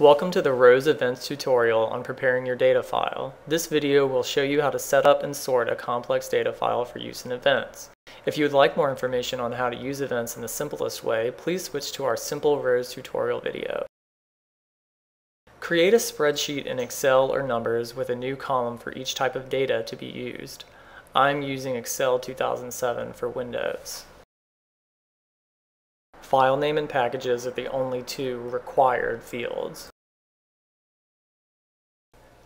Welcome to the ROES Events tutorial on preparing your data file. This video will show you how to set up and sort a complex data file for use in events. If you would like more information on how to use events in the simplest way, please switch to our simple ROES tutorial video. Create a spreadsheet in Excel or Numbers with a new column for each type of data to be used. I'm using Excel 2007 for Windows. File name and packages are the only two required fields.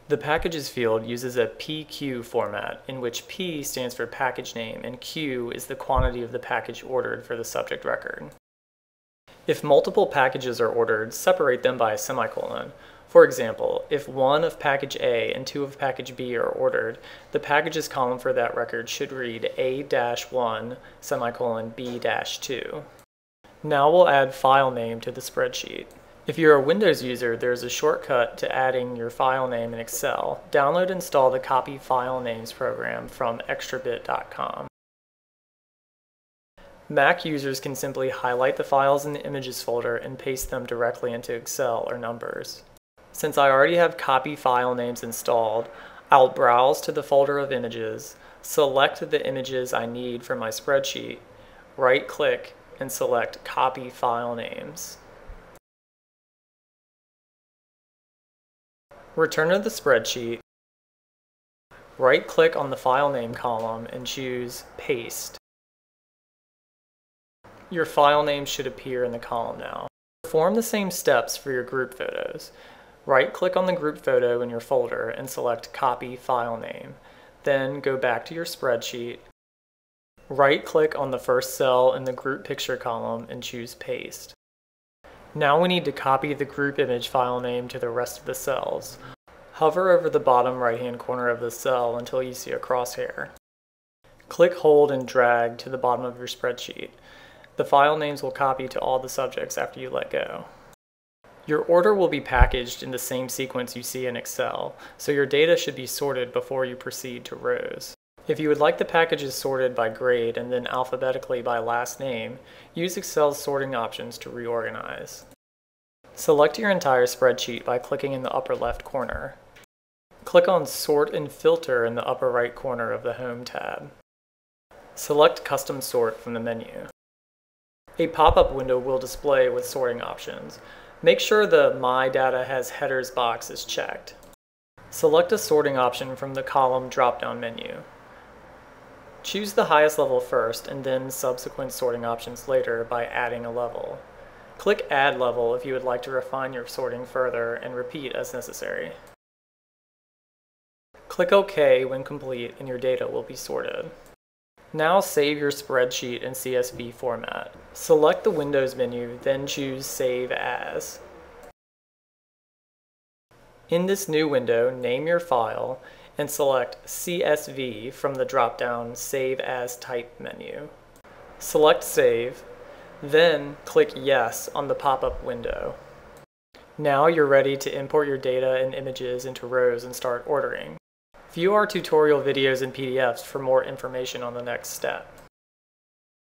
The Packages field uses a PQ format, in which P stands for package name and Q is the quantity of the package ordered for the subject record. If multiple packages are ordered, separate them by a semicolon. For example, if one of package A and two of package B are ordered, the packages column for that record should read A-1 semicolon B-2. Now we'll add file name to the spreadsheet. If you're a Windows user, there's a shortcut to adding your file name in Excel. Download and install the Copy File Names program from extrabit.com. Mac users can simply highlight the files in the Images folder and paste them directly into Excel or Numbers. Since I already have Copy File Names installed, I'll browse to the folder of images, select the images I need for my spreadsheet, right-click, and select Copy File Names. Return to the spreadsheet, right-click on the file name column and choose Paste. Your file name should appear in the column now. Perform the same steps for your group photos. Right-click on the group photo in your folder and select Copy File Name. Then go back to your spreadsheet, right-click on the first cell in the group picture column and choose Paste. Now we need to copy the group image file name to the rest of the cells. Hover over the bottom right-hand corner of the cell until you see a crosshair. Click, hold, and drag to the bottom of your spreadsheet. The file names will copy to all the subjects after you let go. Your order will be packaged in the same sequence you see in Excel, so your data should be sorted before you proceed to rows. If you would like the packages sorted by grade and then alphabetically by last name, use Excel's sorting options to reorganize. Select your entire spreadsheet by clicking in the upper left corner. Click on Sort and Filter in the upper right corner of the Home tab. Select Custom Sort from the menu. A pop-up window will display with sorting options. Make sure the My Data Has Headers box is checked. Select a sorting option from the column drop-down menu. Choose the highest level first and then subsequent sorting options later by adding a level. Click Add Level if you would like to refine your sorting further and repeat as necessary. Click OK when complete and your data will be sorted. Now save your spreadsheet in CSV format. Select the Windows menu, then choose Save As. In this new window, name your file and select CSV from the drop-down Save As Type menu. Select Save, then click Yes on the pop-up window. Now you're ready to import your data and images into rows and start ordering. View our tutorial videos and PDFs for more information on the next step.